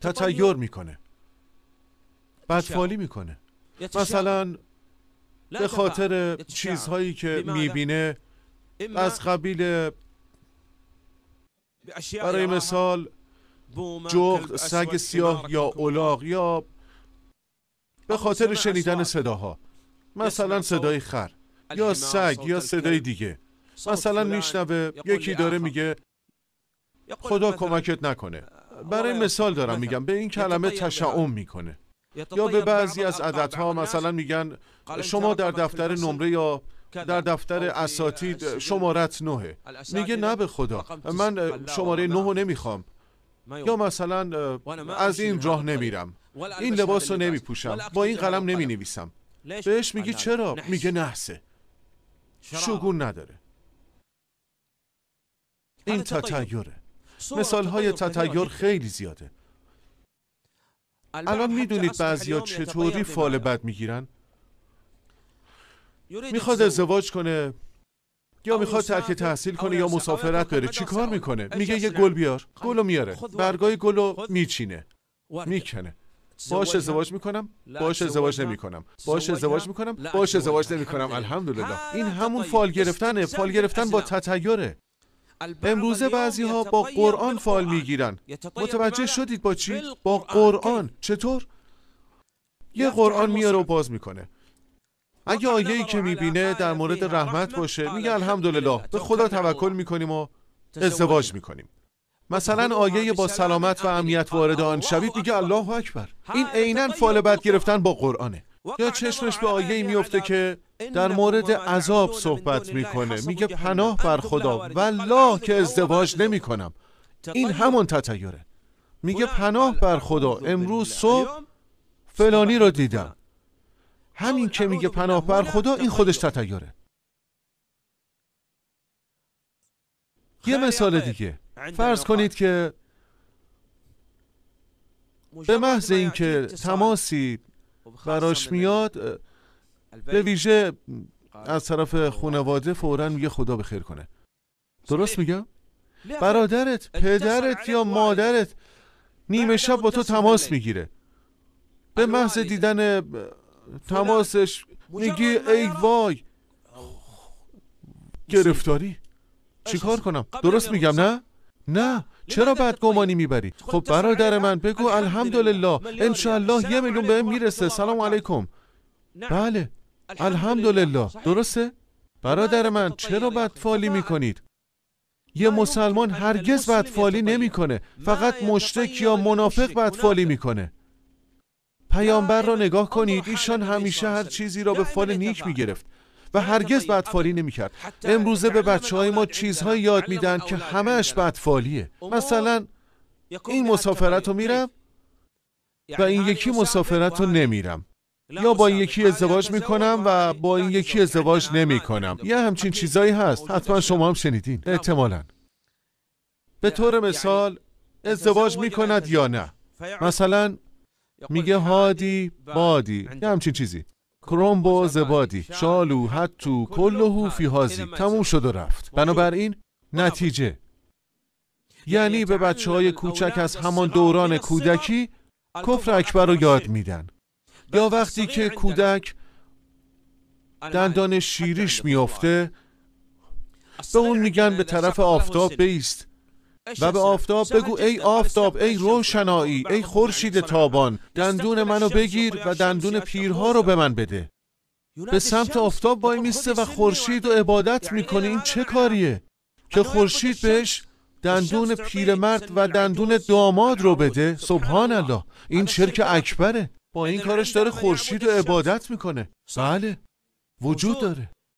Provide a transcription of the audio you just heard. تطیر میکنه، بدفعالی میکنه، مثلا به خاطر چیزهایی که میبینه از قبیل برای مثال جغد، سگ سیاه یا الاغ، یا به خاطر شنیدن صداها، مثلا صدای خر یا سگ یا صدای دیگه، مثلا میشنوه یکی داره میگه خدا کمکت نکنه، برای مثال دارم میگم، به این کلمه تشعم میکنه. یا به بعضی از عددها مثلا میگن شما در دفتر نمره یا در دفتر اساتید شمارت 9، میگه نه به خدا من شماره 9 نمیخوام، یا مثلا از این راه نمیرم، این لباس رو نمیپوشم، با این قلم نمینویسم. بهش میگی چرا؟ میگه نحسه، شگون نداره. این تطیره. مثال های تطیر خیلی زیاده. الان میدونید بعضیا چطوری فال بد میگیرن؟ میخواد ازدواج کنه، یا میخواد ترک تحصیل کنه، یا مسافرت بره، چی کار میکنه؟ میگه یه گل بیار، گلو میاره، برگای گلو میچینه، میکنه، باش ازدواج میکنم، باش ازدواج نمیکنم، باش ازدواج میکنم، باش ازدواج نمیکنم. الحمدلله، این همون فال گرفتنه. فال گرفتن با تطیره. امروزه بعضی ها با قرآن فال میگیرن. متوجه شدید با چی؟ با قرآن. چطور؟ یه قرآن میاره و باز میکنه، اگه آیه‌ای که میبینه در مورد رحمت باشه میگه الحمدلله، به خدا توکل میکنیم و ازدواج میکنیم. مثلا آیه با سلامت و امنیت وارد آن شوید میگه الله اکبر. این عیناً فال بد گرفتن با قرآنه. یا چشمش به آیه‌ای میفته که در مورد عذاب صحبت میکنه، میگه پناه بر خدا والله که ازدواج نمیکنم. این همون تطیره. میگه پناه بر خدا امروز صبح فلانی رو دیدم. همین که میگه پناه بر خدا، این خودش تطیره. یه مثال دیگه، فرض کنید که به محض اینکه تماسی براش میاد، به ویژه از طرف خانواده، فوراً میگه خدا به خیر کنه. درست میگم؟ برادرت، پدرت یا مادرت نیمه شب با تو تماس میگیره، به محض دیدن تماسش میگی ای وای، گرفتاری، چیکار کنم؟ درست میگم نه؟ نه، چرا بدگمانی میبری؟ خب برادر من، بگو الحمدلله، انشالله 1 میلیون بهم میرسه، سلام علیکم. بله، الحمدلله، درسته؟ برادر من، چرا بدفعالی میکنید؟ یه مسلمان هرگز بدفعالی نمیکنه، فقط مشرک یا منافق بدفعالی میکنه. پیامبر را نگاه کنید، ایشان همیشه هر چیزی را به فال نیک میگرفت و هرگز بدفعالی نمیکرد. امروزه به بچه های ما چیزهایی یاد میدن که همهش بدفعالیه. مثلا این مسافرت رو میرم و این یکی مسافرت رو نمیرم، یا با این یکی ازدواج میکنم و با این یکی ازدواج نمیکنم، یا همچین چیزایی هست، حتما شما هم شنیدین احتمالاً. به طور مثال ازدواج میکند یا نه، مثلا میگه هادی بادی، یه همچین چیزی، کرومبو زبادی، شالو حتو کلهو فی هازی، تموم شد و رفت. بنابراین نتیجه، یعنی به بچه های کوچک از همان دوران کودکی کفر اکبر رو یاد میدن، یا وقتی که کودک دندان شیریش میافته به اون میگن به طرف آفتاب بیست و به آفتاب بگو ای آفتاب، ای روشنایی، ای خورشید تابان، دندون منو بگیر و دندون پیرها رو به من بده. به سمت آفتاب وای میسته و خورشید رو عبادت میکنه. این چه کاریه که خورشید بهش دندون پیرمرد و دندون داماد رو بده؟ سبحان الله، این شرک اکبره. با این کارش داره خورشید رو عبادت میکنه. بله، وجود داره.